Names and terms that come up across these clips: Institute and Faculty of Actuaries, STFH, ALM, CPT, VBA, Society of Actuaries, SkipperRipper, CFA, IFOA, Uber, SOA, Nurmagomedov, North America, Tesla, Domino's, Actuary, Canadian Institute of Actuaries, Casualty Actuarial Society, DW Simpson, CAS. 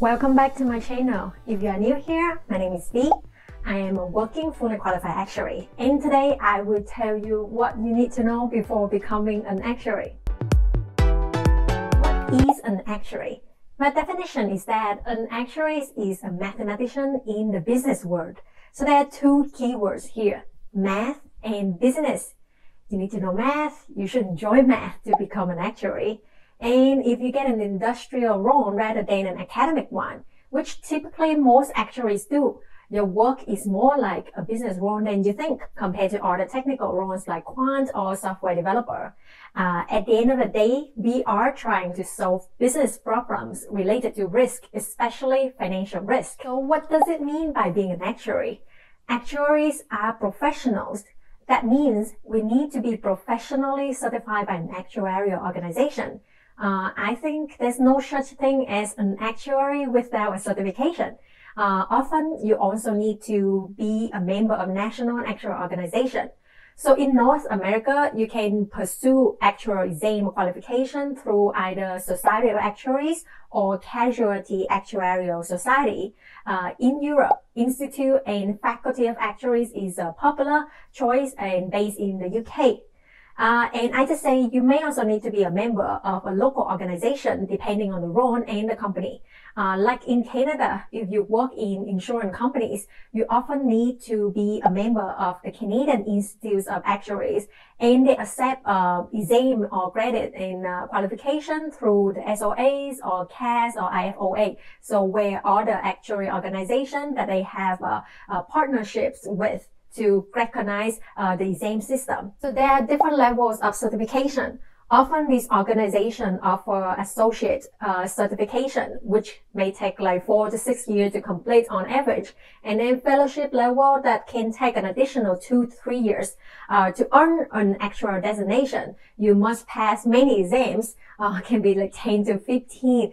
Welcome back to my channel. If you are new here, my name is Dee. I am a working fully qualified actuary, and today I will tell you what you need to know before becoming an actuary. What is an actuary? My definition is that an actuary is a mathematician in the business world. So there are two keywords here, math and business. You need to know math, you should enjoy math to become an actuary. And if you get an industrial role rather than an academic one, which typically most actuaries do, your work is more like a business role than you think compared to other technical roles like quant or software developer. At the end of the day, we are trying to solve business problems related to risk, especially financial risk. So what does it mean by being an actuary? Actuaries are professionals. That means we need to be professionally certified by an actuarial organization. I think there's no such thing as an actuary without a certification. Often you also need to be a member of national actuarial organization. So in North America, you can pursue actuarial exam qualification through either Society of Actuaries or Casualty Actuarial Society. In Europe, Institute and Faculty of Actuaries is a popular choice and based in the UK. And I just say you may also need to be a member of a local organization depending on the role and the company. Like in Canada, if you work in insurance companies, you often need to be a member of the Canadian Institute of Actuaries, and they accept exam or credit and qualification through the SOAs or CAS or IFOA. So where all the actuary organizations that they have partnerships with to recognize the exam system. So there are different levels of certification. Often these organizations offer associate certification, which may take like 4 to 6 years to complete on average, and then fellowship level that can take an additional 2 to 3 years. To earn an actuarial designation, you must pass many exams, can be like 10 to 15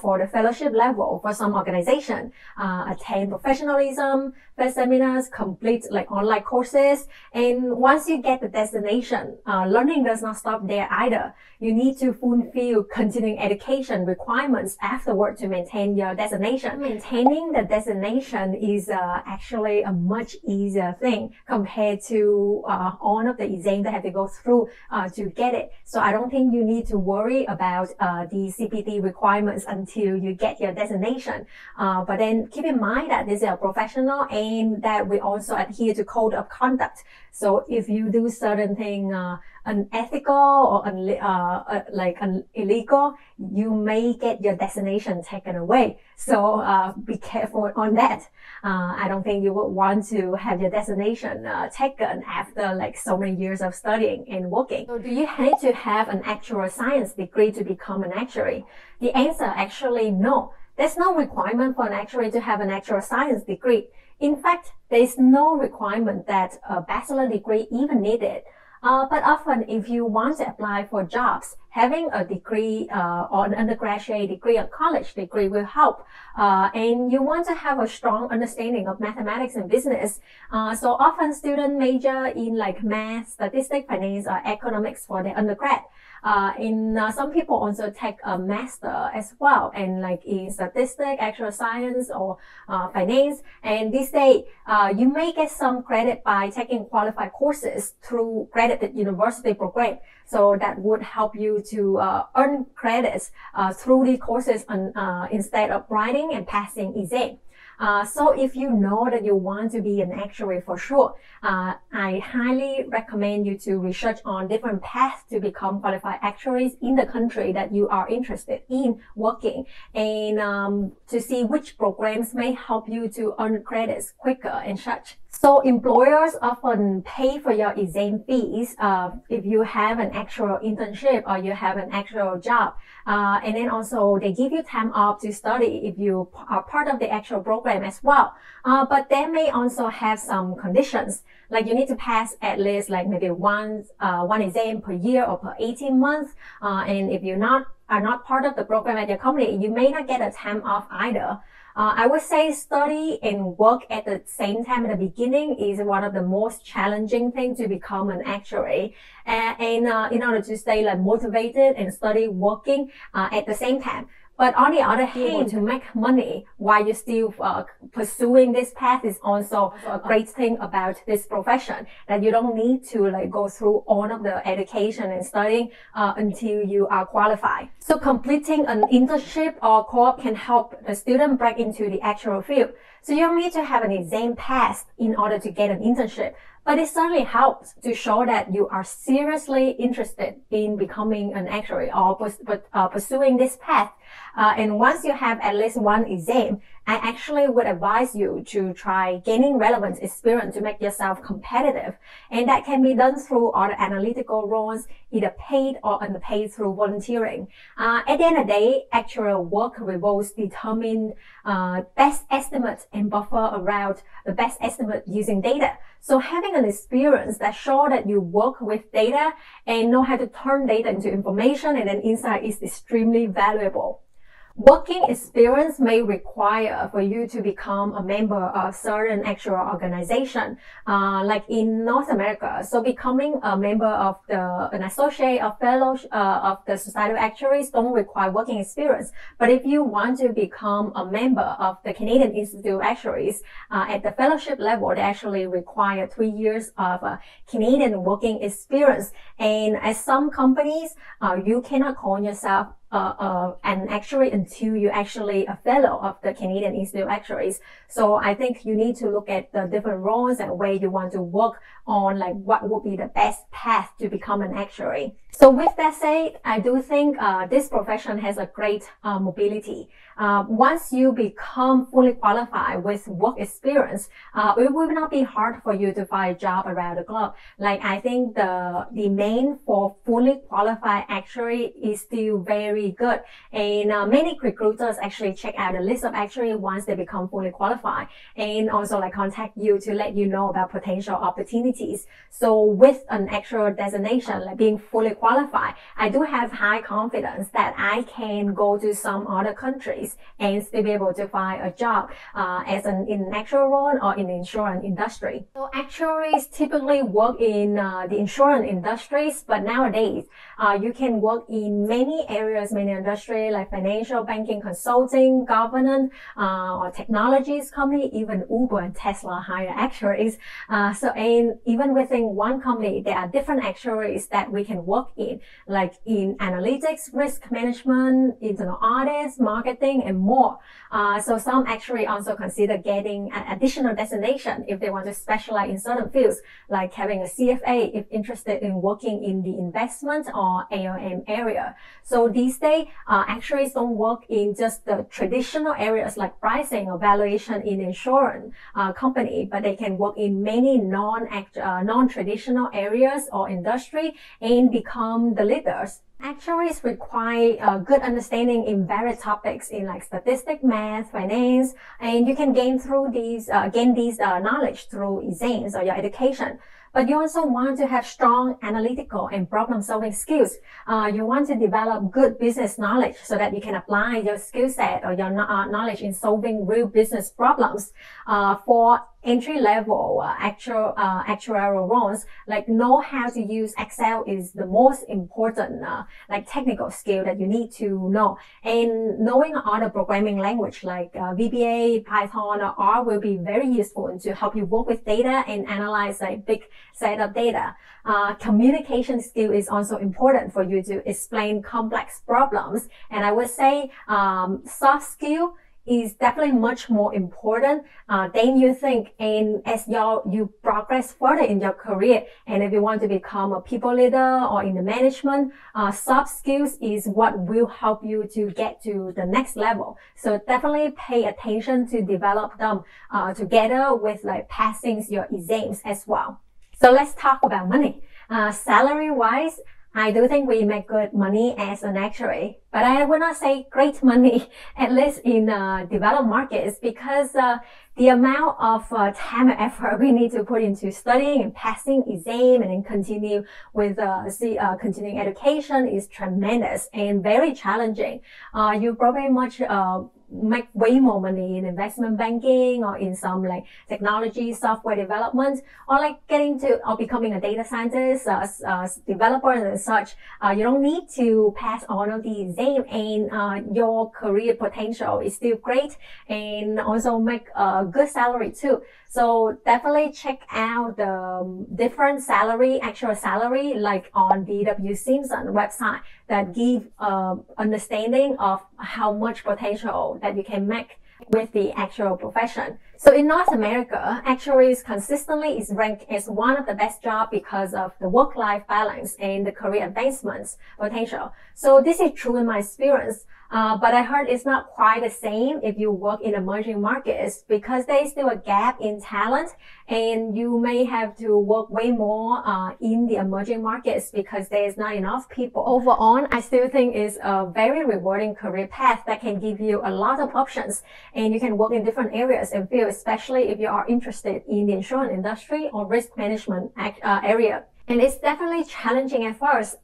for the fellowship level for some organization, attain professionalism, first seminars, complete like online courses. And once you get the designation, learning does not stop there either. You need to fulfill continuing education requirements afterward to maintain your designation. Maintaining the designation is actually a much easier thing compared to all of the exams that have to go through to get it. So I don't think you need to worry about the CPT requirements until you get your designation. But then keep in mind that this is a professional and that we also adhere to code of conduct. So if you do certain thing unethical or illegal, you may get your designation taken away. So be careful on that. I don't think you would want to have your designation taken after like so many years of studying and working. So do you need to have an actuarial science degree to become an actuary? The answer actually no. There's no requirement for an actuary to have an actuarial science degree. In fact, there's no requirement that a bachelor degree even needed. But often if you want to apply for jobs, having a degree or an undergraduate degree or college degree will help. And you want to have a strong understanding of mathematics and business. So often students major in like math, statistics, finance, or economics for their undergrad. Some people also take a master as well, and like in statistics, actuarial science, or finance. And this day, you may get some credit by taking qualified courses through accredited university program. So that would help you to earn credits through the courses on, instead of writing and passing exam. So if you know that you want to be an actuary for sure, I highly recommend you to research on different paths to become qualified actuaries in the country that you are interested in working, and to see which programs may help you to earn credits quicker and such. So employers often pay for your exam fees if you have an actual internship or you have an actual job. And then also they give you time off to study if you are part of the actual program as well. But they may also have some conditions, like you need to pass at least like maybe one exam per year or per 18 months. And if you are not part of the program at your company, you may not get a time off either. I would say study and work at the same time at the beginning is one of the most challenging things to become an actuary. In order to stay like motivated and study working at the same time, But on the other hand, to make money while you're still pursuing this path is also a great thing about this profession, that you don't need to like go through all of the education and studying until you are qualified. So completing an internship or co-op can help the student break into the actual field. So you don't need to have an exam passed in order to get an internship, but it certainly helps to show that you are seriously interested in becoming an actuary or pursuing this path. And once you have at least one exam, I actually would advise you to try gaining relevant experience to make yourself competitive. And that can be done through other analytical roles, either paid or unpaid through volunteering. At the end of the day, actuarial work revolves determined best estimates and buffer around the best estimate using data. So having an experience that shows that you work with data and know how to turn data into information and then insight is extremely valuable. Working experience may require for you to become a member of certain actuarial organization, like in North America. So becoming a member of an associate or fellow of the Society of Actuaries don't require working experience. But if you want to become a member of the Canadian Institute of Actuaries, at the fellowship level, they actually require 3 years of Canadian working experience. And at some companies, you cannot call yourself an actuary until you're actually a fellow of the Canadian Institute of Actuaries. So I think you need to look at the different roles and where you want to work on, like what would be the best path to become an actuary. So with that said, I do think this profession has a great mobility. Once you become fully qualified with work experience, it will not be hard for you to find a job around the globe. Like I think the demand for fully qualified actuary is still very good. And many recruiters actually check out the list of actuaries once they become fully qualified, and also like contact you to let you know about potential opportunities. So with an actuarial designation, like being fully qualified, I do have high confidence that I can go to some other countries and still be able to find a job as in an actuarial role or in the insurance industry. So actuaries typically work in the insurance industries, but nowadays you can work in many areas, many industries like financial, banking, consulting, governance, or technologies company, even Uber and Tesla hire actuaries. And even within one company, there are different actuaries that we can work in, like in analytics, risk management, internal audits, marketing, and more. So some actuaries also consider getting an additional designation if they want to specialize in certain fields, like having a CFA if interested in working in the investment or ALM area. So these days, actuaries don't work in just the traditional areas like pricing or valuation in insurance company, but they can work in many non-traditional areas or industry and become the leaders. Actuaries require a good understanding in various topics in like statistics, math, finance, and you can gain through these knowledge through exams or your education. But you also want to have strong analytical and problem-solving skills. You want to develop good business knowledge so that you can apply your skill set or your knowledge in solving real business problems. For entry-level actuarial roles, like know how to use Excel is the most important like technical skill that you need to know. And knowing other programming language like VBA, Python, or R will be very useful to help you work with data and analyze like big set of data. Communication skill is also important for you to explain complex problems. And I would say soft skill is definitely much more important than you think. And as you progress further in your career, and if you want to become a people leader or in the management, soft skills is what will help you to get to the next level. So definitely pay attention to develop them together with like passing your exams as well. So let's talk about money. Salary-wise, I do think we make good money as an actuary, but I would not say great money, at least in developed markets, because the amount of time and effort we need to put into studying and passing exam and then continue with continuing education is tremendous and very challenging. You probably much make way more money in investment banking or in some like technology software development, or like getting to or becoming a data scientist, developer and such. You don't need to pass all of the exam, and your career potential is still great, and also make a good salary too. So definitely check out the different salary, actual salary, like on the DW Simpson website, that give understanding of how much potential that you can make with the actual profession. So in North America, actuaries consistently is ranked as one of the best jobs because of the work-life balance and the career advancements potential. So this is true in my experience, but I heard it's not quite the same if you work in emerging markets, because there is still a gap in talent, and you may have to work way more in the emerging markets because there is not enough people. Overall, I still think it's a very rewarding career path that can give you a lot of options, and you can work in different areas and fields, especially if you are interested in the insurance industry or risk management area. And it's definitely challenging at first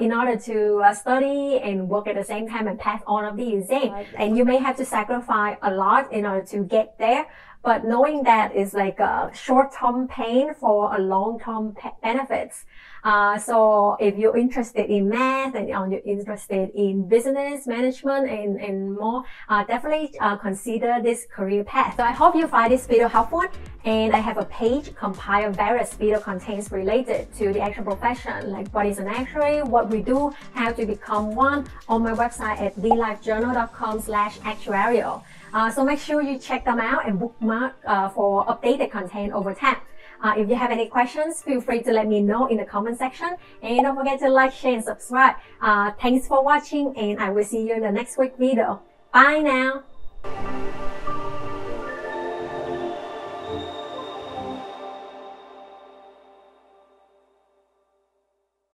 in order to study and work at the same time and pass all of the exam. Right. And you may have to sacrifice a lot in order to get there. But knowing that is like a short-term pain for a long-term benefits. So if you're interested in math and you're interested in business management and more, definitely consider this career path. So I hope you find this video helpful. And I have a page compiled various video contents related to the actual profession, like what is an actuary, what we do, how to become one, on my website at vlifejournal.com/actuarial. So make sure you check them out and bookmark for updated content over time. If you have any questions, feel free to let me know in the comment section. And don't forget to like, share, and subscribe. Thanks for watching, and I will see you in the next week video. Bye now!